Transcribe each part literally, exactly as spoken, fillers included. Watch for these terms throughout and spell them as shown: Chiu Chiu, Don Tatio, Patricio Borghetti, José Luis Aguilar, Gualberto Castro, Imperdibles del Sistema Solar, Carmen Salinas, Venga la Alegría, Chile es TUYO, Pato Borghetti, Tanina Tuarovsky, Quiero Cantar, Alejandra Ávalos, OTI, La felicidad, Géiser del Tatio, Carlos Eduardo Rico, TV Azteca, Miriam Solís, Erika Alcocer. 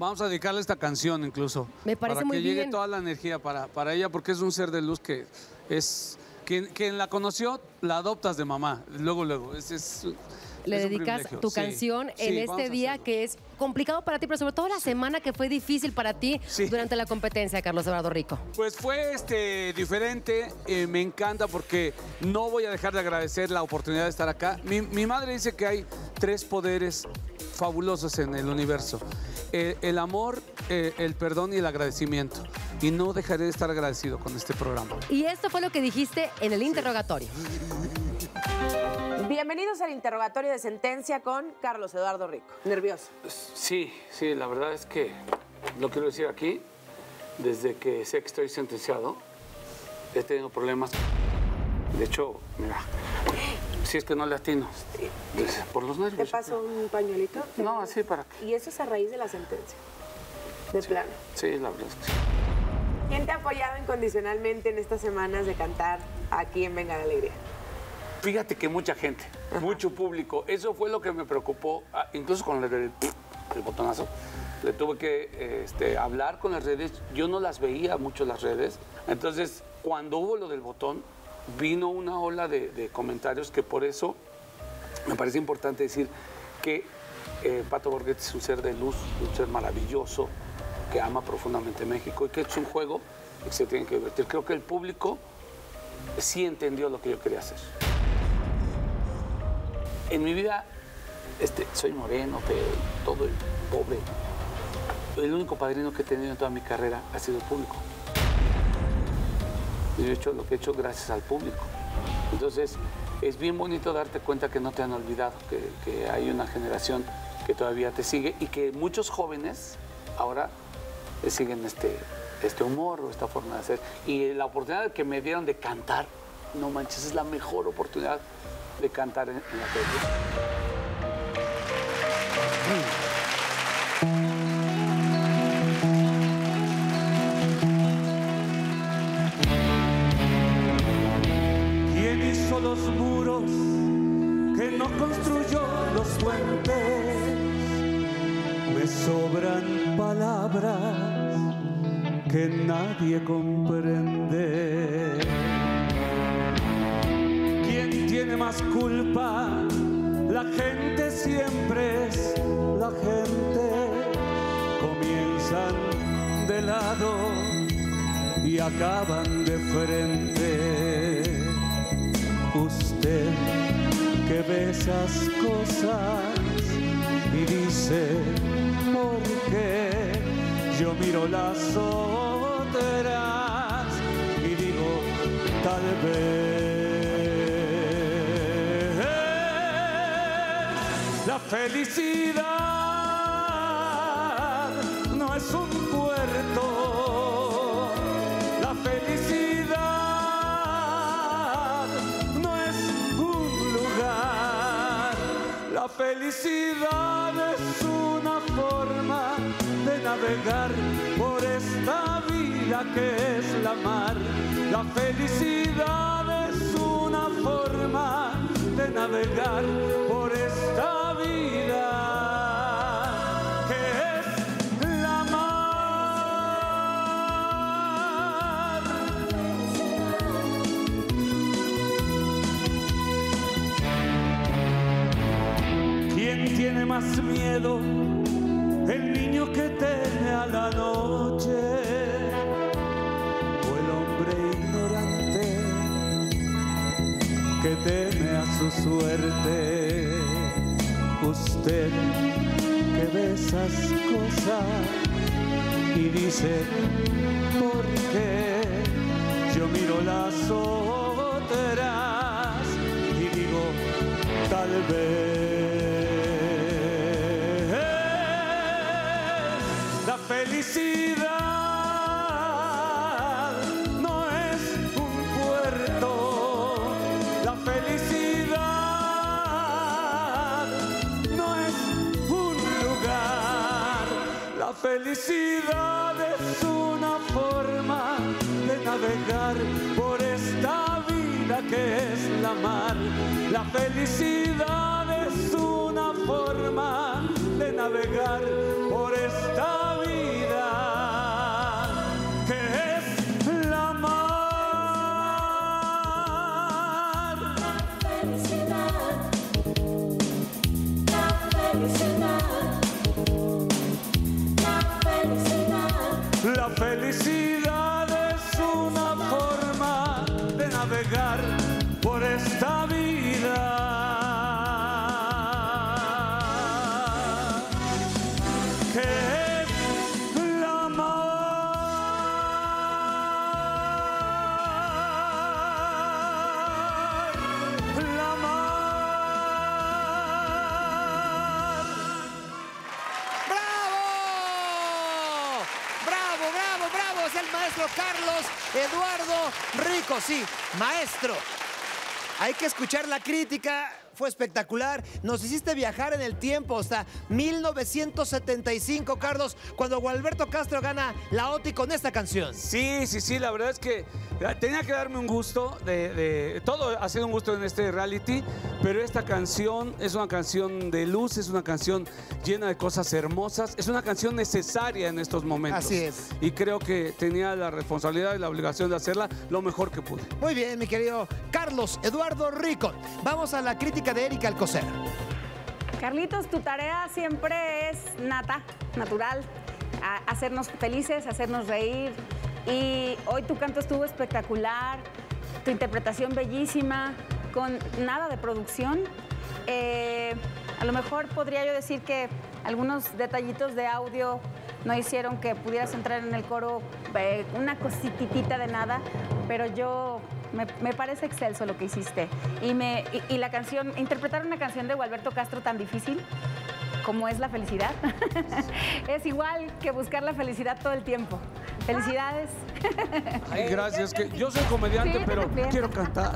Vamos a dedicarle esta canción incluso. Me parece muy bien. Para que llegue toda la energía para, para ella, porque es un ser de luz que es... Quien, quien la conoció, la adoptas de mamá, luego, luego. Es, es, Le es dedicas tu sí. canción en sí, este día que es complicado para ti, pero sobre todo la semana que fue difícil para ti sí. durante la competencia, Carlos Eduardo Rico. Pues fue este, diferente, eh, me encanta porque no voy a dejar de agradecer la oportunidad de estar acá. Mi, mi madre dice que hay tres poderes fabulosos en el universo. Eh, el amor, eh, el perdón y el agradecimiento. Y no dejaré de estar agradecido con este programa. Y esto fue lo que dijiste en el interrogatorio. Bienvenidos al interrogatorio de sentencia con Carlos Eduardo Rico. ¿Nervioso? Sí, sí, la verdad es que lo quiero decir aquí. Desde que sé que estoy sentenciado, he tenido problemas. De hecho, mira, si es que no le atino. Por los nervios. ¿Te paso un pañuelito? No, así para qué. Y eso es a raíz de la sentencia. De sí, plano. Sí, la verdad es que sí. ¿Quién te ha apoyado incondicionalmente en estas semanas de cantar aquí en Venga la Alegría? Fíjate que mucha gente, ajá, mucho público. Eso fue lo que me preocupó, incluso con el, el, el botonazo. Le tuve que este, hablar con las redes. Yo no las veía mucho las redes. Entonces, cuando hubo lo del botón, vino una ola de, de comentarios que por eso me parece importante decir que eh, Pato Borghetti es un ser de luz, un ser maravilloso, que ama profundamente México y que es un juego que se tiene que divertir. Creo que el público sí entendió lo que yo quería hacer. En mi vida, este, soy moreno, pero todo el pobre. El único padrino que he tenido en toda mi carrera ha sido el público. Y yo he hecho lo que he hecho gracias al público. Entonces, es bien bonito darte cuenta que no te han olvidado, que, que hay una generación que todavía te sigue y que muchos jóvenes ahora siguen este, este humor o esta forma de hacer. Y la oportunidad que me dieron de cantar, no manches, es la mejor oportunidad de cantar en, en la tele. ¿Quién hizo los muros que no construyó los puentes? Me sobran palabras que nadie comprende. ¿Quién tiene más culpa? La gente siempre es la gente. Comienzan de lado y acaban de frente. Usted que ve esas cosas y dice, ¿por qué? Yo miro las otras y digo, tal vez la felicidad no es un puerto. La felicidad no es un lugar. La felicidad es una forma de navegar por esta vida que es la mar. La felicidad es una forma de navegar por esta vida que es la mar. ¿Quién tiene más miedo? El niño que teme a la noche o el hombre ignorante que teme a su suerte. Usted que ve esas cosas y dice, ¿por qué? Yo miro las otras y digo, tal vez felicidad no es un puerto. La felicidad no es un lugar. La felicidad es una forma de navegar por esta vida que es la mar. La felicidad es una forma de navegar por esta vida. bravo, bravo, es el maestro Carlos Eduardo Rico. Sí, maestro, hay que escuchar la crítica. Fue espectacular. Nos hiciste viajar en el tiempo hasta mil novecientos setenta y cinco, Carlos, cuando Gualberto Castro gana la O T I con esta canción. Sí, sí, sí, la verdad es que tenía que darme un gusto. De, de, todo ha sido un gusto en este reality, pero esta canción es una canción de luz, es una canción llena de cosas hermosas, es una canción necesaria en estos momentos. Así es. Y creo que tenía la responsabilidad y la obligación de hacerla lo mejor que pude. Muy bien, mi querido Carlos Eduardo Rico. Vamos a la crítica de Erika Alcocer. Carlitos, tu tarea siempre es nata, natural, hacernos felices, hacernos reír, y hoy tu canto estuvo espectacular, tu interpretación bellísima, con nada de producción. Eh, a lo mejor podría yo decir que algunos detallitos de audio no hicieron que pudieras entrar en el coro, eh, una cosititita de nada, pero yo... Me, me parece excelso lo que hiciste. Y, me, y, y la canción, interpretar una canción de Gualberto Castro tan difícil como es la felicidad, es igual que buscar la felicidad todo el tiempo. Felicidades. Ay, gracias. Que yo soy comediante, sí, pero quiero cantar.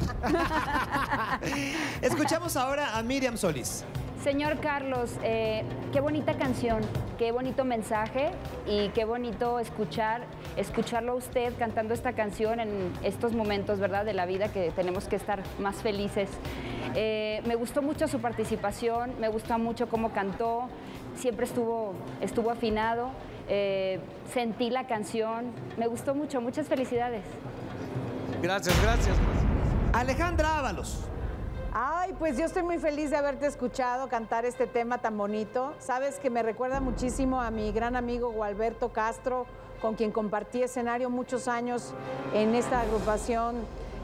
Escuchamos ahora a Miriam Solís. Señor Carlos, eh, qué bonita canción, qué bonito mensaje y qué bonito escuchar, escucharlo a usted cantando esta canción en estos momentos, ¿verdad?, de la vida que tenemos que estar más felices. Eh, me gustó mucho su participación, me gustó mucho cómo cantó, siempre estuvo, estuvo afinado, eh, sentí la canción, me gustó mucho, muchas felicidades. Gracias, gracias. Alejandra Ávalos. Ay, pues yo estoy muy feliz de haberte escuchado cantar este tema tan bonito. Sabes que me recuerda muchísimo a mi gran amigo Gualberto Castro, con quien compartí escenario muchos años en esta agrupación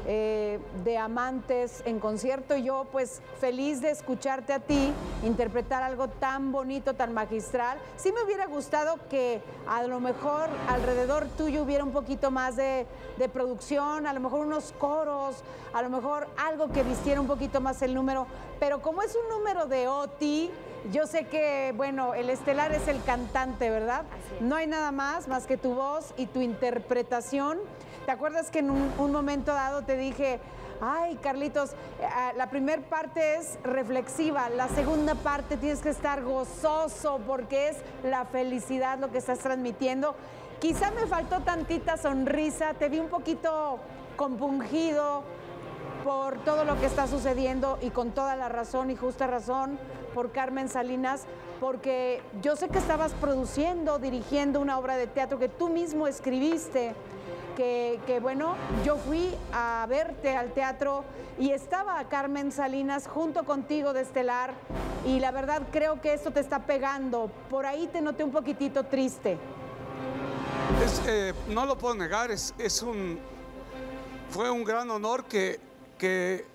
eh, de amantes en concierto. Y yo, pues, feliz de escucharte a ti interpretar algo tan bonito, tan magistral. Sí me hubiera gustado que a lo mejor alrededor tuyo hubiera un poquito más de, de producción, a lo mejor unos coros, a lo mejor algo que vistiera un poquito más el número, pero como es un número de O T I, yo sé que, bueno, el estelar es el cantante, ¿verdad? No hay nada más, más que tu voz y tu interpretación. ¿Te acuerdas que en un, un momento dado te dije, ay, Carlitos, la primera parte es reflexiva, la segunda parte tienes que estar gozoso porque es la felicidad lo que estás transmitiendo? Quizá me faltó tantita sonrisa, te vi un poquito compungido por todo lo que está sucediendo y con toda la razón y justa razón por Carmen Salinas, porque yo sé que estabas produciendo, dirigiendo una obra de teatro que tú mismo escribiste, que, que bueno, yo fui a verte al teatro y estaba Carmen Salinas junto contigo de estelar, y la verdad creo que esto te está pegando, por ahí te noté un poquitito triste. Es, eh, no lo puedo negar, es, es un, fue un gran honor que que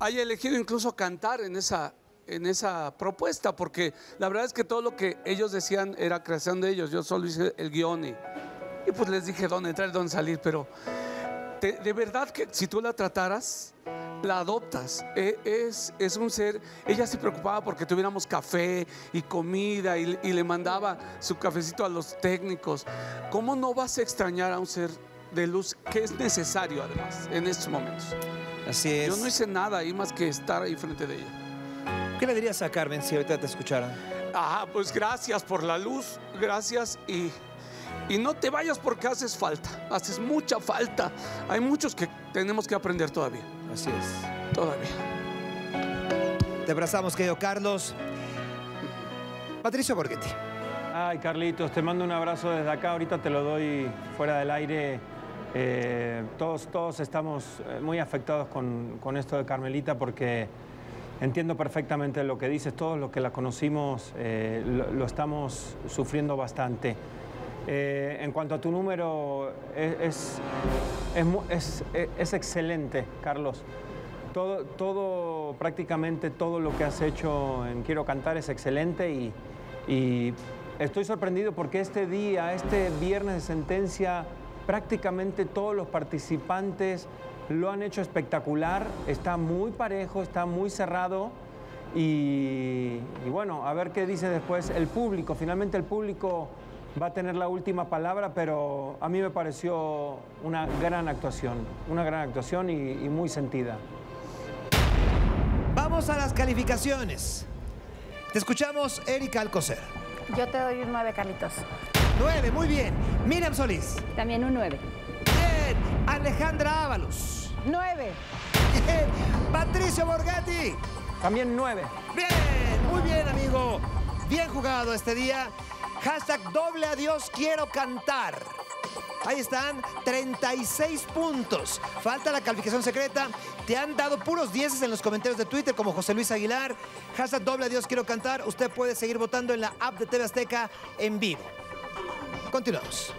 haya elegido incluso cantar en esa, en esa propuesta, porque la verdad es que todo lo que ellos decían era creación de ellos, yo solo hice el guión y, y pues les dije dónde entrar y dónde salir, pero te, de verdad que si tú la trataras, la adoptas, eh, es, es un ser, ella se preocupaba porque tuviéramos café y comida y, y le mandaba su cafecito a los técnicos. ¿Cómo no vas a extrañar a un ser de luz que es necesario además en estos momentos? Así es. Yo no hice nada ahí más que estar ahí frente de ella. ¿Qué le dirías a Carmen si ahorita te escuchara? Ah, pues gracias por la luz, gracias y, y no te vayas porque haces falta, haces mucha falta. Hay muchos que tenemos que aprender todavía. Así es. Todavía. Te abrazamos, querido Carlos. Patricio Borghetti. Ay, Carlitos, te mando un abrazo desde acá, ahorita te lo doy fuera del aire. Eh, todos, todos estamos muy afectados con, con esto de Carmelita, porque entiendo perfectamente lo que dices, todos los que la conocimos eh, lo, lo estamos sufriendo bastante. Eh, en cuanto a tu número, es, es, es, es, es excelente, Carlos. Todo, todo, prácticamente todo lo que has hecho en Quiero Cantar es excelente y, y estoy sorprendido porque este día, este viernes de sentencia, prácticamente todos los participantes lo han hecho espectacular, está muy parejo, está muy cerrado y, y bueno, a ver qué dice después el público. Finalmente el público va a tener la última palabra, pero a mí me pareció una gran actuación, una gran actuación y, y muy sentida. Vamos a las calificaciones. Te escuchamos, Erika Alcocer. Yo te doy un nueve, Carlitos. nueve, muy bien. Miriam Solís. También un nueve. Bien. Alejandra Ávalos. nueve. Bien. Patricio Borghetti. También nueve. Bien, muy bien, amigo. Bien jugado este día. Hashtag doble adiós quiero cantar. Ahí están, treinta y seis puntos. Falta la calificación secreta. Te han dado puros dieces en los comentarios de Twitter, como José Luis Aguilar. Hashtag doble adiós quiero cantar. Usted puede seguir votando en la app de T V Azteca en vivo. Continuamos.